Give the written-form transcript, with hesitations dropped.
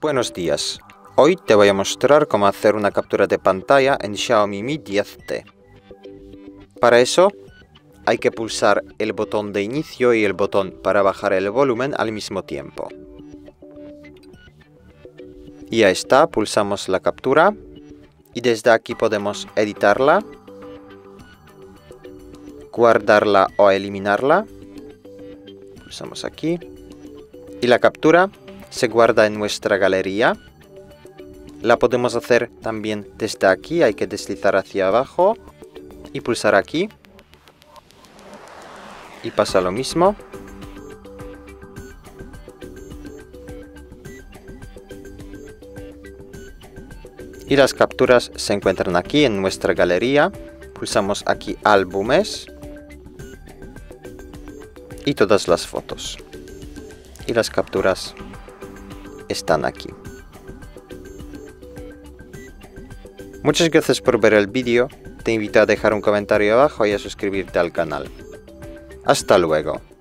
Buenos días, hoy te voy a mostrar cómo hacer una captura de pantalla en Xiaomi Mi 10T. Para eso hay que pulsar el botón de inicio y el botón para bajar el volumen al mismo tiempo. Y ya está, pulsamos la captura y desde aquí podemos editarla, guardarla o eliminarla, pulsamos aquí, y la captura se guarda en nuestra galería. La podemos hacer también desde aquí, hay que deslizar hacia abajo y pulsar aquí, y pasa lo mismo. Y las capturas se encuentran aquí en nuestra galería, pulsamos aquí álbumes, y todas las fotos y las capturas están aquí. Muchas gracias por ver el vídeo, te invito a dejar un comentario abajo y a suscribirte al canal. Hasta luego.